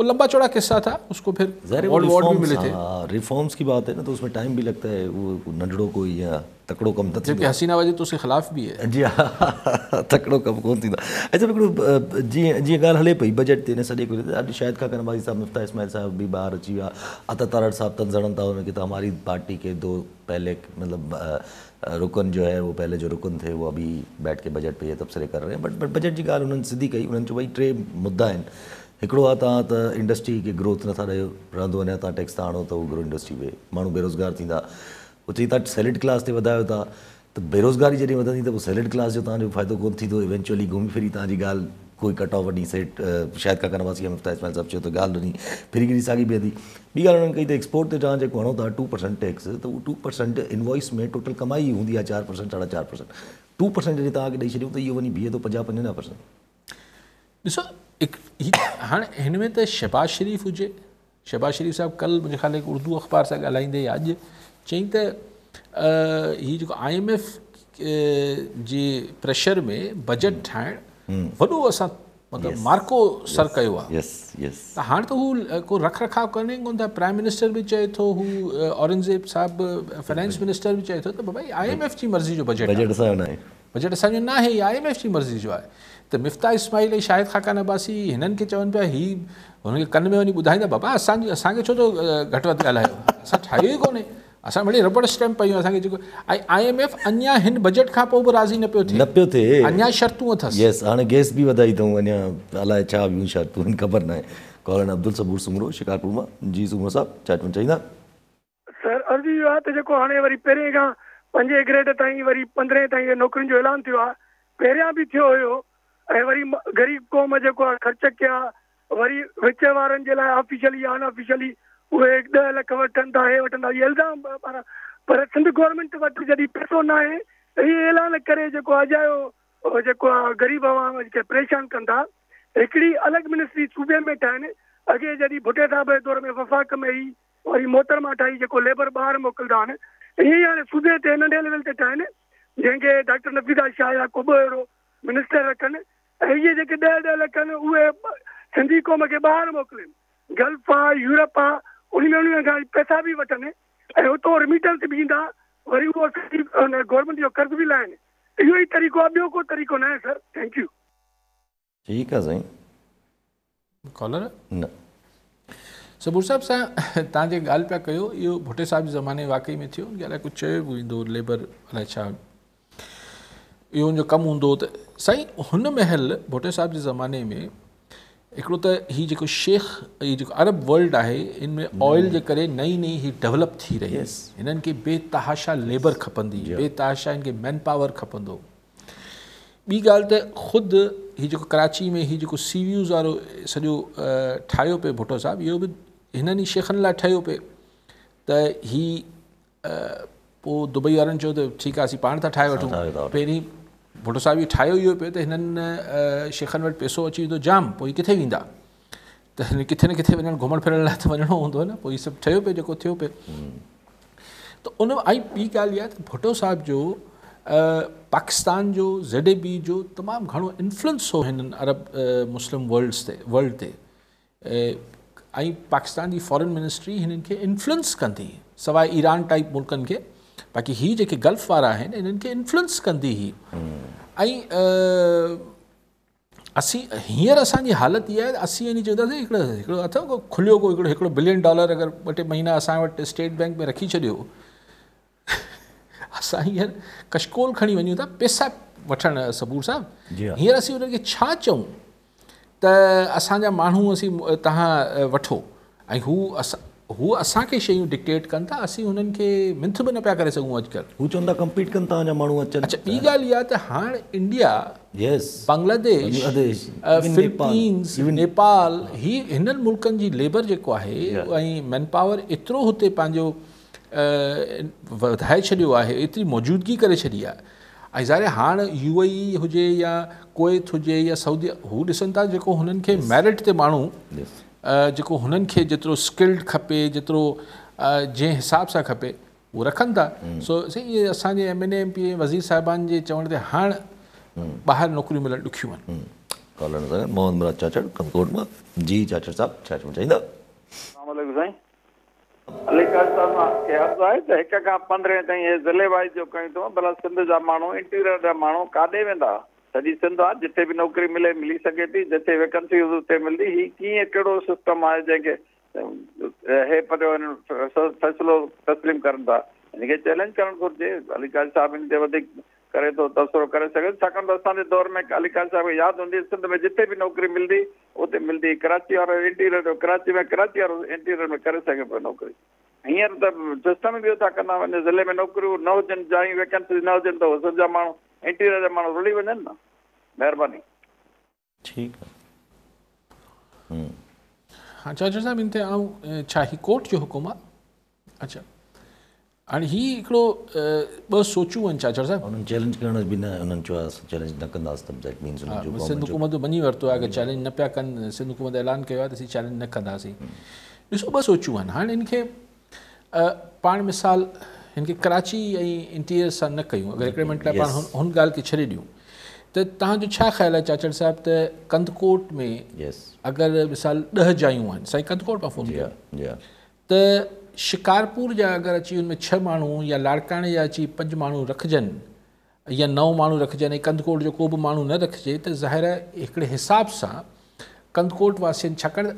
वो लंबा चौड़ा किस्सा था, उसको फिर वर्ल्ड वॉर भी मिले थे। रिफॉर्म्स की बात है ना, तो उसमें टाइम भी लगता है, वो नंडड़ों को या तकड़ों कम। जबकि हसीना वजह तो उसके खिलाफ भी है। जी हाँ, तकड़ों कम कौन थी ना। अच्छा बिल्कुल जी जी गाल हले पई बजट तेने सदी को लेते शायद का कनबाजी साहब, मुफ्ता इस्माइल साहब भी बाहर अची हुआ, अता तारड़ साहब तनजड़न था उन्होंने कि हमारी पार्टी के दो पहले मतलब रुकन जो है वो पहले जो रुकन थे वो अभी बैठ के बजट पर ये तबसरे कर रहे हैं। बट बट बजट जी गाल उन्होंने सीधी कही, उन्होंने जो भाई टे मुद्दा आहिनि। हिकिड़ो आहे तव्हां त इंडस्ट्री खे ग्रोथ नथा ॾियो, रहंदो वञा तव्हां टैक्स था आणो त उहो इंडस्ट्री में माण्हू बेरोज़गार थींदा। उहो चई तव्हां सेलिड क्लास ते वधायो था, त बेरोज़गारी जॾहिं वधंदी त पोइ सेलिड क्लास जो तव्हांजो फ़ाइदो कोन थींदो। इवेंचुअली घुमी फिरी तव्हांजी ॻाल्हि कोई कट ऑफ वॾी सेट शायदि काका नवासी मुफ्ता इस्माइल साहिबु चयो त ॻाल्हि वञी फिरी गिरी साॻी बीहंदी। ॿी ॻाल्हि उन्हनि कई त एक्सपोर्ट ते तव्हां जेको हणो था टू परसेंट टैक्स, त उहो टू परसेंट इनवॉइस में टोटल कमाई हूंदी आहे चारि परसेंट साढा चारि परसेंट। टू परसेंट जॾहिं तव्हांखे ॾेई छॾियूं त इहो वञी बीहे थो पंजाह पंजवंजाह परसेंट। ॾिसो हाँ, हिन में त शहबाज शरीफ हुए, शहबाज शरीफ साहब कल मुझे ख्याल उर्दू अखबार से ॻाल्हाईंदे अॼु चई त ही जेको आई एम एफ जे प्रेशर में बजट ठाहिण वॾो असां मतिलबु मार्को सर कयो आहे। त हाणे त हू को रख रखाव कनि कोन था। प्राइम मिनिस्टर भी चए तो हू औरंगज़ेब साहब फाइनेंस मिनिस्टर भी चए तो त भाई आई एम एफ की मर्ज़ी जो बजट बजट असांजो न आहे, बजट असांजो न आहे, आई एम एफ की मर्ज़ी जो आहे। त मिफ्ता इस्माइल ऐं शाहिद खाकान अब्बासी हिननि खे चवनि पिया, ही हुननि खे कन में वञी ॿुधाईंदा बाबा असांजी असांखे छो तो घटि वधि ॻाल्हायो, असां ठाहियो ई कोन्हे, असां मिड़ी रबड़ स्टैम्प पयूं असांखे जेको ऐं आई एम एफ अञा हिन बजट खां पोइ बि राज़ी न पियो थिए न पियो थिए अञा शर्तूं अथसि। यस, हाणे गैस बि वधाई अथऊं, अञा अलाए छा ॿियूं शर्तूं आहिनि, ख़बर न आहे। कॉलन अब्दुल सबूर सुमरो शिकारपुर मां। जी सुमरो साहब, छा चवंदा सर? अर्ज़ु इहो आहे त जेको हाणे वरी पहिरें खां पंजे ग्रेड ताईं वरी पंद्रहें ताईं नौकरियुनि जो ऐलान थियो आहे, पहिरियां बि थियो हुयो ऐं वरी ग़रीब क़ौम जेको आहे ख़र्च कया, वरी विच वारनि जे लाइ ऑफिशियली या अनऑफिशियली उहे ॾह लख वठनि था, हे वठनि था, इहे इल्ज़ाम पारां। पर सिंध गवर्नमेंट वटि जॾहिं पैसो न आहे त इहे ऐलान करे जेको अजायो जेको आहे ग़रीब आवाम खे परेशान कनि था। हिकिड़ी अलॻि मिनिस्ट्री सूबे में ठाहिनि। अॻे जॾहिं भुटे साहब जे दौर में वफ़ाक़ में ई वरी मोहतरमा ठाही जेको लेबर ॿाहिरि मोकिलींदा आहिनि, ईअं ई हाणे सूबे ते नंढे लेवल ते ठाहिनि, जंहिंखे डॉक्टर नफ़ीदा शाह या को बि अहिड़ो मिनिस्टर रखनि। ऐं इहे जेके ॾह ॾह लख आहिनि उहे सिंधी क़ौम खे ॿाहिरि मोकिलनि, गल्फ आहे, यूरोप आहे, उन में उन्हनि खां पैसा बि वठनि ऐं हुतां रिमिटेंस बि ईंदा, वरी उहो गवर्नमेंट जो कर्ज़ बि लाहिनि। इहो ई तरीक़ो आहे, ॿियो को तरीक़ो न आहे सर। Thank you. ठीकु आहे साईं, कॉलर न सबूर साहब सां तव्हांजे ॻाल्हि पिया कयो, इहो भुटे साहिब जे ज़माने वाकई में थियो। उनखे अलाए कुझु चयो बि ईंदो लेबर अलाए छा, इहो उनजो कमु हूंदो त साईं। हुन महल भुटे साहिब जे ज़माने में हिकिड़ो त ही जेको शेख ही जेको अरब वर्ल्ड आहे, इन में ऑयल जे करे नई नई ही डेवलप थी रही। yes. हिननि खे बेतहाशा लेबर खपंदी। yeah. बेतहाशा हिन खे मैन पावर खपंदो। ॿी ॻाल्हि त ख़ुदि ही जेको कराची में ही जेको सी व्यूज़ वारो सॼो ठाहियो पियो भुटो साहिबु, इहो बि हिननि ई शेखनि लाइ ठहियो पियो। त ही पोइ दुबई वारनि चयो त ठीकु आहे असीं पाण था ठाहे वठूं। पहिरीं भुटो साहिब ये ठाहियो इहो पियो त हिननि शेखनि वटि पैसो अची वेंदो जाम, पोइ किथे वेंदा, त हिन किथे न किथे वञणु घुमण फिरण लाइ त वञिणो हूंदो न, पोइ सभु ठहियो पियो जेको थियो पियो। त उन आई ॿी ॻाल्हि इहा त भुटो साहिब जो पाकिस्तान जो ज़ेड ए बी जो तमामु घणो इन्फ्लुएंस हो हिननि अरब मुस्लिम वर्ल्ड्स ते वर्ल्ड ते ऐं पाकिस्तान जी फॉरेन मिनिस्ट्री हिननि खे इन्फ्लुएंस कंदी, सवाइ ईरान टाइप मुल्कनि खे, बाक़ी ही जेके गल्फ़ वारा आहिनि इन्हनि खे इन्फ्लुएंस कंदी ही। ऐं असीं हींअर असांजी हालति इहा आहे, असीं यानी चवंदासीं हिकिड़ो हिकिड़ो अथव खुलियो को हिकिड़ो हिकिड़ो बिलियन डॉलर अगरि ॿ टे महीना असां वटि स्टेट बैंक में रखी छॾियो, असां हींअर कशकोल खणी वञूं था पैसा वठण सबूर साहिबु। हींअर असीं उन्हनि खे छा चऊं त असांजा माण्हू असीं तव्हां वठो, ऐं हू असां हू असांखे शयूं डिक्टेट कनि था, असीं हुननि खे मिंथ बि न पिया करे सघूं अॼुकल्ह। हू चवनि था कंपीट कनि तव्हांजा माण्हू अचनि। अच्छा ॿी ॻाल्हि इहा त हाणे India, yes, Bangladesh, Philippines, Nepal, ही हिननि मुल्कनि जी लेबर जेको आहे ऐं मैन पावर एतिरो हुते पंहिंजो वधाए छॾियो आहे, एतिरी मौजूदगी करे छॾी आहे। ऐं ज़ाहिर हाणे यू ए ई हुजे या कुवैत हुजे या सऊदी, हू ॾिसनि था जेको हुननि खे मैरिट ते माण्हू जेको हुननि खे जेतिरो स्किल्ड खपे, जेतिरो जंहिं हिसाब सां खपे उहो रखनि था। सो इहे असांजे M N M P A वज़ीर साहिबान जे चवण ते हाणे ॿाहिरि नौकरियूं मिलणु ॾुखियूं आहिनि। कॉलर मोहन मुराद चाचड़ कंदकोट मां। जी चाचड़ साहिबु छा चवणु चाहींदा? अली काज़ी साहिबु खे अर्ज़ु आहे त हिक खां पंद्रहें ताईं हे ज़िले वाइज़ जो कयूं था, भला सिंध जा माण्हू, इंटीरियर जा माण्हू काॾे वेंदा? सॼी सिंध आहे, जिथे बि नौकरी मिले मिली सघे थी, जिथे वैकेंसी हुते मिलंदी। ही कीअं कहिड़ो सिस्टम आहे जंहिंखे हे पंहिंजो फ़ैसिलो तस्लीम करनि था? हिनखे चैलेंज करणु घुरिजे। अली काज़ी साहिबु हिन ते वधीक करे थो तबसरो करे सघे, छाकाणि त असांजे दौर में अली काज़ी साहिब खे यादि हूंदी सिंध में जिथे बि नौकरी मिलंदी उते मिलंदी। कराची वारो इंटीरियर जो कराची में, कराची वारो इंटीरियर में करे सघे पियो नौकरी। हींअर त सिस्टम बि था कंदा वञे, ज़िले में नौकरियूं न हुजनि, जाई वैकेंसी न हुजनि, त उहे सिंध जा माण्हू इंटीरियर जा माण्हू रुली वञनि न। महिरबानी। ठीकु आहे। हा चाचा साहिबु हिन ते ऐं छा ही कोर्ट जो हुकुम आहे? अच्छा हाणे ही हिकिड़ो ॿ सोचूं आहिनि चाचा साहिबु। उन्हनि चैलेंज करण बि न, उन्हनि चयो आहे चैलेंज न कंदासीं, त दैट मीन्स उन्हनि जो सिंध हुकूमत मञी वरितो आहे, अगरि चैलेंज न पिया कनि, सिंध हुकूमत ऐलान कयो आहे त असीं चैलेंज न कंदासीं। ॾिसो ॿ सोचूं आहिनि हाणे हिनखे पाण, मिसाल हिनखे कराची ऐं इंटीरियर सां न कयूं, अगरि हिकिड़े मिंट लाइ पाण हुन ॻाल्हि खे छॾे ॾियूं त तव्हांजो छा ख़्यालु आहे चाचड़ साहिबु त कंदकोट में अगरि मिसाल ॾह जायूं आहिनि, साईं कंदकोट मां फ़ोन कयो, त शिकारपुर जा अगरि अची हुन में छह माण्हू या लाड़काणे जा अची पंज माण्हू रखजनि या नव माण्हू रखजनि ऐं कंदकोट जो को बि माण्हू न रखिजे, त ज़ाहिर हिकिड़े हिसाब सां कंदकोट वासियुनि छाकाणि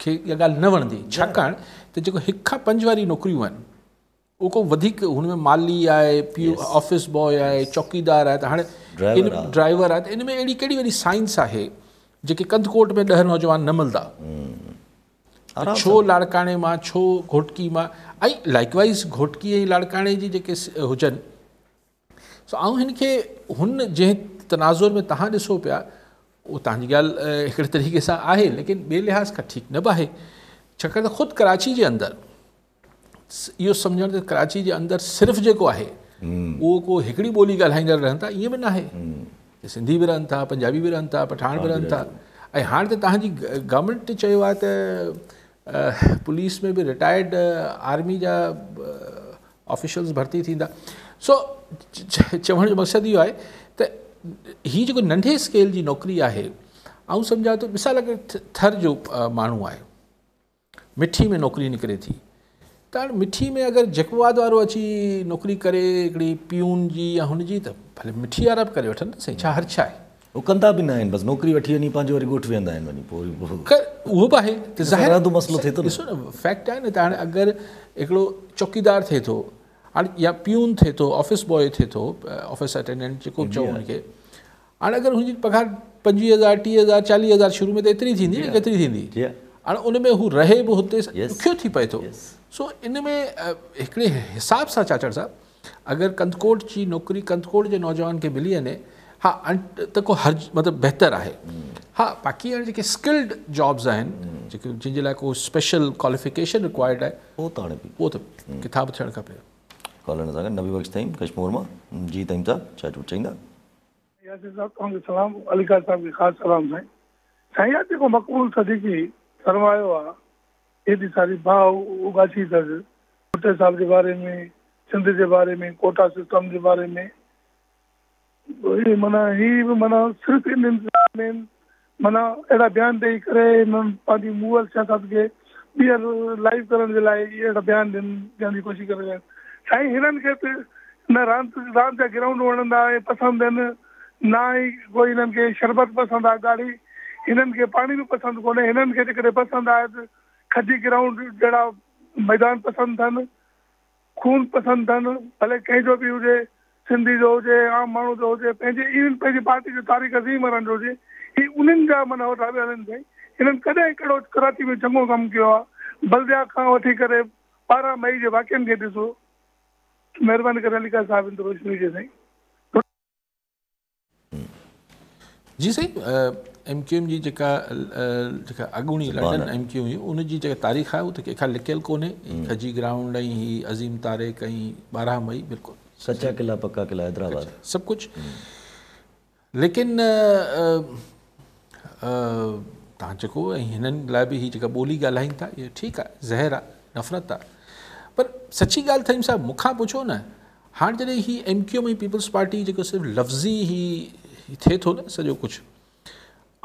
खे इहा ॻाल्हि न वणंदी, छाकाणि त जेको हिक खां पंज वारी नौकरियूं आहिनि उहो को वधीक हुन में माली आहे, पीओ ऑफिस बॉय आहे, चौकीदार आहे, त हाणे ड्राइवर आहे, त इन में अहिड़ी कहिड़ी वॾी साइंस आहे जेके कंदकोट में ॾह नौजवान न मिलंदा, छो लाड़काणे मां, छो घोटकी मां, ऐं लाइकवाइज़ घोटकी ऐं लाड़काणे जी जेके हुजनि। सो आउं हिन खे हुन जंहिं तनाज़ुर में तव्हां ॾिसो पिया, उहो तव्हांजी ॻाल्हि हिकिड़े तरीक़े सां आहे, लेकिन ॿिए लिहाज़ खां ठीकु न बि आहे, छाकाणि त ख़ुदि कराची जे अंदरि इहो सम्झणु त कराची जे अंदरि सिर्फ़ु जेको आहे उहो को हिकिड़ी ॿोली ॻाल्हाईंदड़ रहनि था, ईअं बि न आहे, सिंधी बि रहनि था, पंजाबी बि रहनि था, पठाण बि रहनि था। ऐं हाणे त तव्हांजी गवर्नमेंट चयो आहे त पुलिस में बि रिटायर्ड आर्मी जा ऑफिशल्स भर्ती थींदा। सो चवण जो मक़सदु इहो आहे त हीअ जेको नंढे स्केल जी नौकिरी आहे, ऐं सम्झां थो मिसाल अगरि थर जो माण्हू आहे, मिठी में नौकिरी निकिरे थी, त हाणे मिठी में अगरि जकवाद वारो अची नौकिरी करे हिकिड़ी पीयून जी या हुनजी, त भले मिठी वारा बि करे वठनि न साईं, छा हर छा आहे, उहो कंदा बि न आहिनि, बसि नौकिरी वठी वञी पंहिंजो वरी ॻोठु वेंदा आहिनि वञी, पोइ उहो बि आहे त ज़ाहिर आहे मसलो थिए थो। ॾिसो न फैक्ट आहे न, त हाणे अगरि हिकिड़ो चौकीदार थिए थो हाणे या पीयून थिए थो, ऑफिस बॉय थिए थो, ऑफिस अटेंडेंट जेको बि चओ हुनखे, हाणे अगरि हुनजी पघार पंजवीह हज़ार टीह हज़ार चालीह हज़ार शुरू में त एतिरी थींदी न, केतिरी थींदी, हाणे उन में हू रहे बि हुते ॾुखियो थी पए थो। सो इन में हिकिड़े हिसाब सां चाचड़ साहिबु अगरि कंदकोट जी नौकिरी कंदकोट जे नौजवान खे मिली वञे, हा त को हर मतिलबु बहितरु आहे। हा बाक़ी हाणे जेके स्किल्ड जॉब्स आहिनि जेके जंहिंजे लाइ को स्पेशल क्वालिफिकेशन रिक्वायर्ड आहे, उहो त हाणे उहो त किताब थियणु खपे। कॉलर नबी बख़्श ताईं कश्मीर मां। जी ताईं साहिबु छा चवणु चाहींदा? यासिर साहब को सलाम, अली काजी साहब के खास सलाम है। सयाती को मकबूल सदीकी फरमायो आ एडी सारी भाव उगाची दस भुट्टो साहब के बारे में, सिंध के बारे में, कोटा सिस्टम के बारे में, ये मना ही मना सिर्फ इन में मना एड़ा बयान दे करे पानी मुअल सियासत के बीयर लाइव करने के लिए एड़ा बयान देने की कोशिश कर रहे हैं। साई हिरन के न रांत रांत जा ग्राउंड वणंदा है पसंद न नाई कोई इनन के शरबत पसंद आ गाड़ी इनन के पानी भी पसंद कोने इनन के करे पसंद आ खजी ग्राउंड जड़ा मैदान पसंद थन खून पसंद थन भले कहीं जो भी हुए सिंधी जो हुए आम मानू जो हुए पेंजे इन पेंजे पार्टी जो तारीख अजीम रन जो हुए ये उनन जा मन हो रावे हलन भाई इनन कदे एकड़ो कराची में चंगो कम कियो बलदिया खां वठी करे बारह मई जे वाकियन के दिसो मेहरबानी कर अली काजी साहब इंदो रोशनी जी सही जी सही एमक्यूएम जी जेका जेका अगुणी लंडन एमक्यू हुई उन जी जेका तारीख़ आहे उहो त कंहिंखां लिकियल कोन्हे खजी ग्राउंड ऐं ही अज़ीम तारे कई बारह मई बिल्कुलु सच्चा किला पक्का किला हैदराबाद सब कुछ लेकिन तव्हां जेको हिननि लाइ बि ही जेका ॿोली ॻाल्हाइनि था इहा ठीकु आहे ज़हर आहे नफ़रत आहे पर सच्ची ॻाल्हि थीम साहब मूंखां पुछो न हाणे जॾहिं ही एम क्यू में पीपल्स पार्टी जेको सिर्फ़ु लफ़्ज़ी ही थिए थो न सॼो कुझु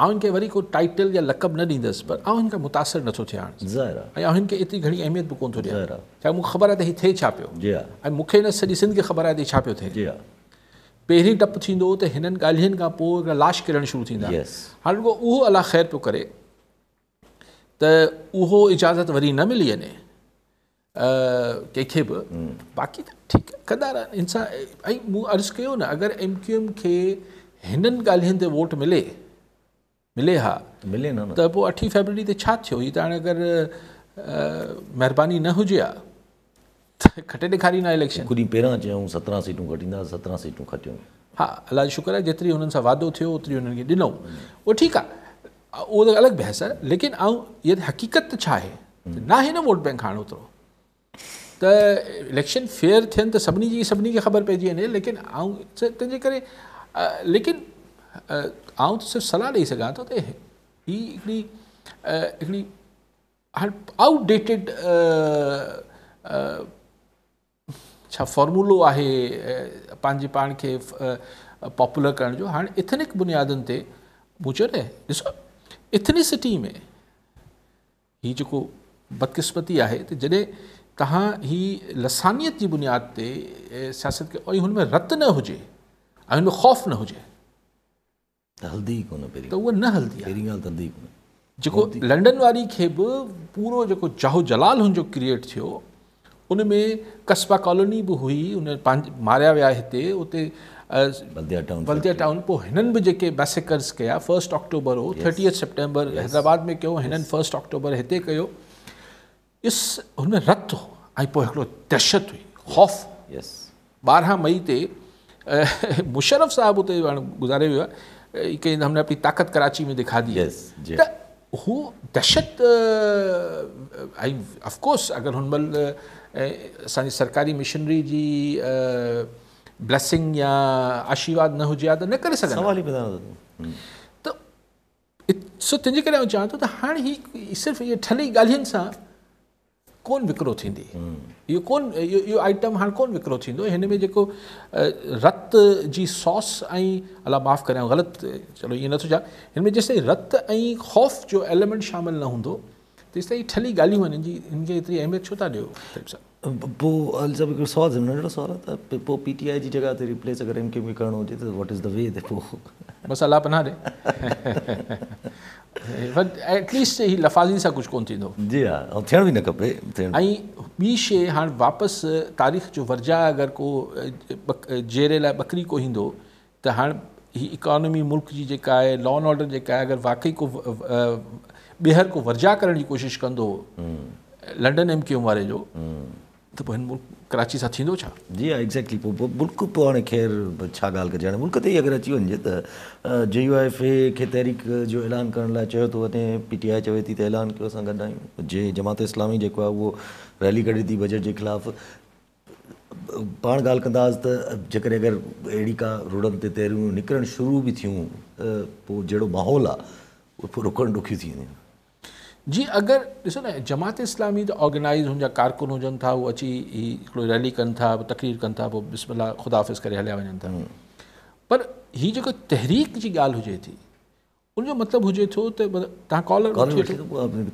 ऐं हिनखे वरी को टाइटल या लक़ब न ॾींदसि पर ऐं हिन खां मुतासिर नथो थिए हाणे ज़ाहिर आहे ऐं हिनखे एतिरी घणी अहमियत बि कोन थो ॾिए छा मूंखे ख़बर आहे त हीउ थिए छा पियो ऐं मूंखे न सॼी सिंध खे ख़बर आहे त छा पियो थिए पहिरीं डपु थींदो त हिननि ॻाल्हियुनि खां पोइ लाश किरणु शुरू थींदा हाणे रुॻो उहो अला ख़ैरु पियो करे त उहो इजाज़त वरी न मिली वञे कंहिंखे बि बाक़ी त ठीकु आहे कदार आहे इंसान ऐं मूं अर्ज़ु कयो न अगरि एम क्यू एम खे हिननि ॻाल्हियुनि ते वोट मिले मिले हा मिले न त पोइ अठी फेबररी ते छा थियो हीअ त हाणे अगरि महिरबानी न हुजे हा त खटे ॾेखारींदा इलेक्शन कुझु ॾींहुं पहिरां चयूं सत्रहं सीटूं खटींदा सत्रहं सीटूं खटियूं हा अलाह जो शुक्र आहे जेतिरी हुननि सां वादो थियो ओतिरी हुननि खे ॾिनऊं उहो ठीकु आहे उहो त अलॻि बहस आहे लेकिन ऐं इहा हक़ीक़त त छा आहे नाहे न वोट बैंक हाणे ओतिरो त इलेक्शन फेयर थियनि त सभिनी जी सभिनी खे ख़बर पइजी वञे लेकिन आऊं तंहिंजे करे लेकिन आऊं त सिर्फ़ु सलाह ॾेई सघां थो त हीअ हिकिड़ी हिकिड़ी हाणे आउटडेटेड छा फॉर्मूलो आहे पंहिंजे पाण खे पॉपुलर करण जो हाणे इथनिक बुनियादनि ते मूं चयो न ॾिसो इथनिसिटी में हीउ जेको बदकिस्मती आहे त जॾहिं तहां ही लसानियत जी बुनियाद ते सियासत के ऐं हुनमें रत न हुजे ऐं हुनमें ख़ौफ़ न हुजे त हलंदी ई कोन पहिरीं त उहा न हलंदी पहिरीं ॻाल्हि त हलंदी ई कोन जेको लंडन वारी खे बि पूरो जेको जाहो जलाल हुनजो क्रिएट थियो उनमें कस्बा कॉलोनी भी हुई उन पंहिंजे मारिया विया हिते उते बल्दिया टाउन बल्दिया टाउन पोइ हिननि बि जेके मैसेकर्स कया फर्स्ट अक्टूबर हो थर्टीएथ सेप्टेम्बर हैदराबाद में कयो हिननि फर्स्ट अक्टूबर हिते कयो इस हुनमें रत हो ऐं पोइ हिकिड़ो दहशत हुई ख़ौफ़ यस ॿारहं मई ते मुशरफ़ साहब उते हाणे गुज़ारे वियो आहे कई हमने अपनी ताक़त कराची में दिखा दी यस त हू दहशत ऐं ऑफकोर्स अगरि हुन महिल असांजी सरकारी मिशनरी जी ब्लेसिंग या आशीर्वाद न हुजे हा त न करे सघंदा त सो तंहिंजे करे आउं चवां थो त हाणे ही सिर्फ़ु इहे ठली ॻाल्हियुनि सां कोन विकिरो थींदी इहो कोन इहो इहो आइटम हाणे कोन विकिरो थींदो हिन में जेको रत जी सॉस ऐं अला माफ़ करियो ग़लति चलो इहो नथो चवां हिन में जेसिताईं रत ऐं ख़ौफ़ जो एलिमेंट शामिलु न हूंदो तेसिताईं ठली ॻाल्हियूं आहिनि जी हिनखे एतिरी अहमियत छो था ॾियो पोइ सभु हिकिड़ो सुवालु नंढिड़ो सुवालु आहे त पोइ पी टी आई जी जॻह ते रिप्लेस अगरि एम क्यू एम करिणो हुजे त वॉट इज़ द वे त पोइ बसि अला पनाह ॾे एटलीस्ट ही लफ़ाज़ी सां कुझु कोन थींदो जी हा ऐं थियण बि न खपे ऐं ॿी शइ हाणे वापसि तारीख़ जो वर्जा अगरि को जेरे लाइ बकरी को ईंदो त हाणे हीअ इकॉनमी मुल्क जी जेका आहे लॉ एंड ऑर्डर जेका आहे अगरि वाक़ई को ॿीहर को वर्जा करण जी कोशिशि कंदो लंडन एम क्यू वारे जो त पोइ हिन मुल्क कराची सां थींदो छा जी हा एक्ज़ैक्टली पोइ मुल्क पोइ हाणे ख़ैरु छा ॻाल्हि कजे हाणे मुल्क ते ई अगरि अची वञे त जे यू एफ ए खे तहरीक जो ऐलान करण लाइ चयो थो वञे पी टी आई चवे थी त ऐलान कयो असां गॾु आहियूं जे जमात इस्लामी जेको आहे उहो रैली कढे थी बजट जे ख़िलाफ़ु पाण ॻाल्हि कंदासीं त जेकॾहिं अगरि अहिड़ी का रोडनि ते तैरियूं निकिरणु शुरू बि थियूं पोइ जहिड़ो माहौल आहे उहो रुकणु ॾुखियूं थी वेंदियूं। जी अगरि ॾिसो न जमात इस्लामी त ऑर्गेनाइज़ हुनजा कारकुन हुजनि था, उहे अची हिकिड़ो रैली कनि था, तकरीर कनि था, पोइ बिस्मिल्ला ख़ुदाफ़िज़ करे हलिया वञनि था। पर हीअ जेको तहरीक जी ॻाल्हि हुजे थी उनजो मतिलबु हुजे थो त तव्हां कॉलर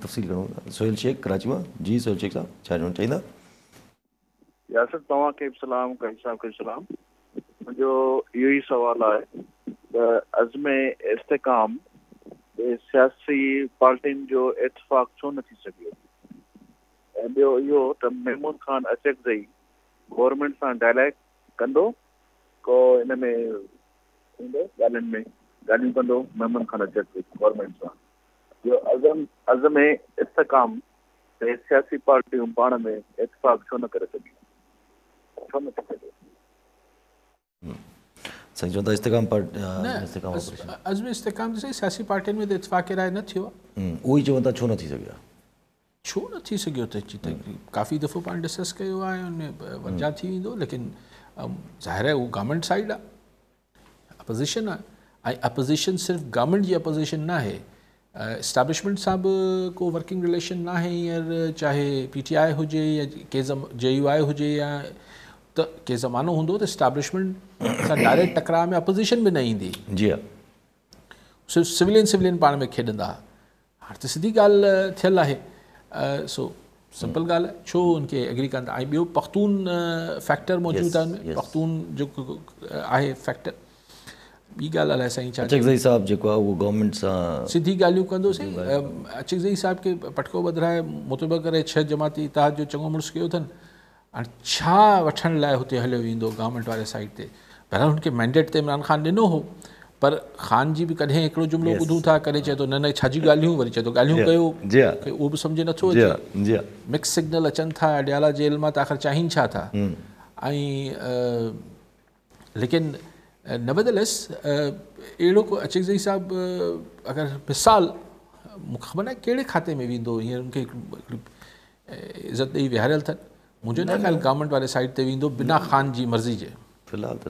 तफ़सील करो। सोहेल शेख कराची मां। जी सोहेल शेख साहब छा चवणु चाहींदा? यासर तव्हांखे बि सलाम, कई साहब खे सलाम। मुंहिंजो इहो ई सुवालु आहे त अज़्मे इस्तेकाम सियासी पार्टियुनि जो इतफ़ाक़ छो न थी सघियो? ऐं ॿियो इहो त महमूद ख़ान अचकज़ई गवर्नमेंट सां डायलॉग कंदो को हिन में थींदो ॻाल्हियुनि में ॻाल्हियूं कंदो महमूद ख़ान अचकज़ई गवर्नमेंट सां। इहो अज़म अज़्मे इस्तेकाम ते सियासी पार्टियूं पाण में इतफ़ाक़ छो न करे सघियूं? सियासी पार्टियुनि में त इतफ़ाक़ राय न थियो आहे, उहो ई चवनि था छो न थी सघियो छो न थी सघियो त काफ़ी दफ़ो पाण डिस्कस कयो आहे, हुन वरजा थी वेंदो। लेकिन ज़ाहिर आहे उहो गवर्नमेंट साइड आहे, अपोज़िशन आहे, ऐं अपोज़िशन सिर्फ़ु गवर्नमेंट जी अपोज़िशन न आहे, इस्टेब्लिशमेंट सां बि को वर्किंग रिलेशन न आहे हींअर, चाहे पी टी आई हुजे या केज़म जे यू आई हुजे या त के ज़मानो हूंदो त इस्टेब्लिशमेंट सां डायरेक्ट टकराव में अपोज़िशन बि न ईंदी। जी हा, सिर्फ़ु सिविलियन सिविलियन पाण में खेॾंदा। हाणे त सिधी ॻाल्हि थियल आहे, सो सिंपल ॻाल्हि आहे छो हुनखे एग्री कनि था। ऐं ॿियो पख्तून फैक्टर मौजूदु आहे, पख्तून जेको आहे फैक्टर, ॿी ॻाल्हि अलाए साईं छा अचकज़ई साहिबु जेको आहे उहो गवर्नमेंट सां सिधी ॻाल्हियूं कंदो। साईं अचकज़ई साहिब खे पटको ॿधराए मुतबा करे छह जमाती इतिहाद जो चङो मुड़ुसु कयो अथनि, हाणे छा वठण लाइ हुते हलियो वेंदो गवर्नमेंट वारे साइड ते? बहरहाल हुनखे मैंडेट ते इमरान ख़ान ॾिनो हो, पर ख़ान जी बि कॾहिं हिकिड़ो जुमिलो ॿुधूं था, कॾहिं चए थो न न छा जी ॻाल्हियूं, वरी चए थो ॻाल्हियूं कयो, उहो बि सम्झ नथो अचे। मिक्स सिग्नल अचनि था अडियाला जेल मां, त आख़िर चाहिनि छा था? ऐं लेकिन नवदलेस अहिड़ो को अचकज़ई साहिब अगरि मिसाल मूंखे ख़बर न आहे कहिड़े खाते में वेंदो, हींअर हुनखे इज़त ॾेई विहारियल अथनि। मुझे न ख़्याल गवर्नमेंट वारे साइड ते वेंदो बिना ख़ान जी मर्ज़ी जे। फ़िलहाल त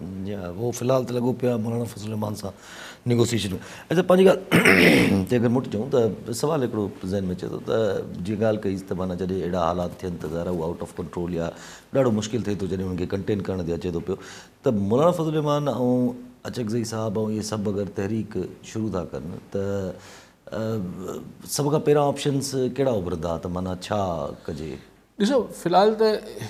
उहो फ़िलहाल त लॻो पियो आहे मौलाना फज़लुर रहमान सां निगोसिएशन में। अच्छा पंहिंजी ॻाल्हि ते अगरि मुठि चऊं त सुवाल हिकिड़ो ज़हन में अचे थो त जीअं ॻाल्हि कई त माना जॾहिं अहिड़ा हालात थियनि त ज़ाहिर उहो आउट ऑफ कंट्रोल या ॾाढो मुश्किल थिए थो जॾहिं हुनखे कंटेन करण ते अचे थो पियो। त मौलाना फज़लुर रहमान ऐं अचकज़ई साहिबु ऐं इहे सभु अगरि तहरीक शुरू था कनि त सभ खां पहिरियां ऑप्शन्स कहिड़ा उभरंदा, त माना छा कजे? ॾिसो फ़िलहाल त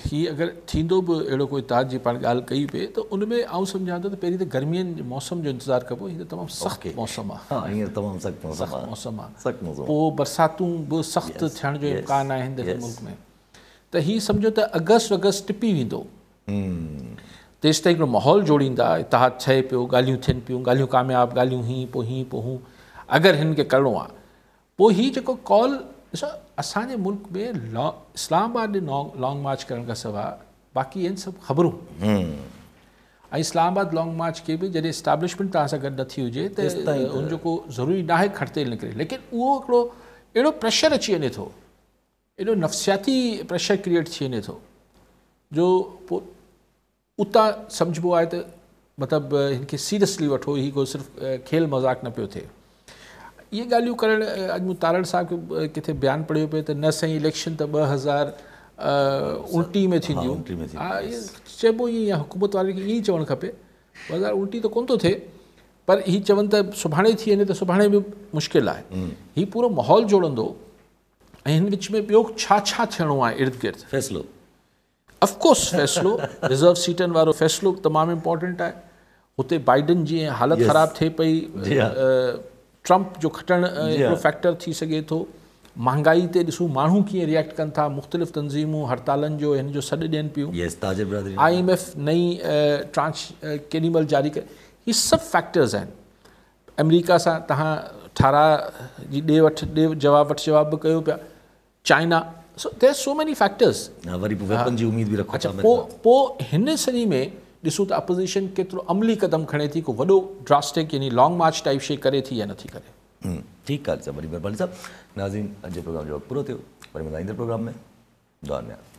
हीअ अगरि थींदो बि अहिड़ो कोई इतिहाद जी पाण ॻाल्हि कई पए त उन में आउं सम्झां थो त पहिरीं त गर्मियुनि जे मौसम जो इंतज़ारु कबो। हीअ त तमामु सख़्तु मौसम आहे, हींअर तमामु सख़्तु मौसम आहे, पोइ बरसातूं बि सख़्तु थियण जो इम्कान आहे हिन दफ़े मुल्क में। त हीअ सम्झो त अगस्त वगस्त टिपी वेंदो, तेसि ताईं हिकिड़ो माहौल जोड़ींदा, इतिहाद ठहे पियो, ॻाल्हियूं थियनि पियूं, ॻाल्हियूं कामयाबु, ॻाल्हियूं हीअं पोइ हीअं पोइ हूं, अगरि हिन खे करिणो आहे। पोइ हीउ जेको कॉल ॾिसो असांजे मुल्क में लॉ इस्लामाबाद ॾे लॉन्ग मार्च करण खां सवाइ बाक़ी आहिनि सभु ख़बरूं। ऐं इस्लामाबाद लॉन्ग मार्च खे बि जॾहिं इस्टाब्लिशमेंट तव्हां सां गॾु नथी हुजे त हुनजो को ज़रूरी न आहे खटते निकिरे, लेकिन उहो हिकिड़ो अहिड़ो प्रेशर अची वञे थो, एॾो नफ़्सियाती प्रेशर क्रिएट थी वञे थो जो पोइ उतां सम्झिबो आहे त मतिलबु हिन खे सीरियसली वठो, हीउ को सिर्फ़ु खेल मज़ाक न पियो थिए। ये ॻाल्हियूं करणु अॼु मूं तारण साहिब खे किथे बयानु पढ़ियो पियो त न सही इलेक्शन त ॿ हज़ार उणटीह में थींदियूं, हा इहे चइबो ईअं या हुकूमत वारे खे ईअं ई चवणु खपे। ॿ हज़ार उणटीह त कोन थो थिए, पर हीअ चवनि त सुभाणे थी वञे त सुभाणे बि मुश्किल आहे। हीउ पूरो माहौल जोड़ंदो ऐं हिन विच में ॿियो छा छा थियणो आहे इर्द गिर्द फ़ैसिलो, अफकोर्स फ़ैसिलो रिज़र्व सीटनि वारो फ़ैसिलो तमामु इंपॉर्टेंट आहे। हुते बाइडन जीअं हालत ख़राबु थिए पई, ट्रंप जो खटणु हिकिड़ो फैक्टर थी सघे थो। महांगाई ते ॾिसूं माण्हू कीअं रिएक्ट कनि था, मुख़्तलिफ़ तनज़ीमूं हड़तालनि जो हिन जो सॾु ॾियनि पियूं, आई एम एफ नई ट्रांस केॾीमहिल जारी करे, इहे सभु फैक्टर्स आहिनि। अमेरिका सां तव्हां ठारा जी ॾे वठि ॾे जवाब वठि जवाब बि कयो पिया, China, so there are so many factors. वरी वेपन जी उमेद बि रखो। अच्छा पोइ पोइ हिन सॼी में ॾिसूं त अपोज़िशन केतिरो अमली क़दम खणे थी, को वॾो ड्रास्टिक यानी लॉन्ग मार्च टाइप शइ करे थी या नथी करे। ठीकु आहे साहिबु, वरी महिरबानी साहिबु। नाज़रीन अॼु प्रोग्राम जो वक़्तु पूरो थियो, वरी मिलंदा ईंदड़ प्रोग्राम में। दुआ में।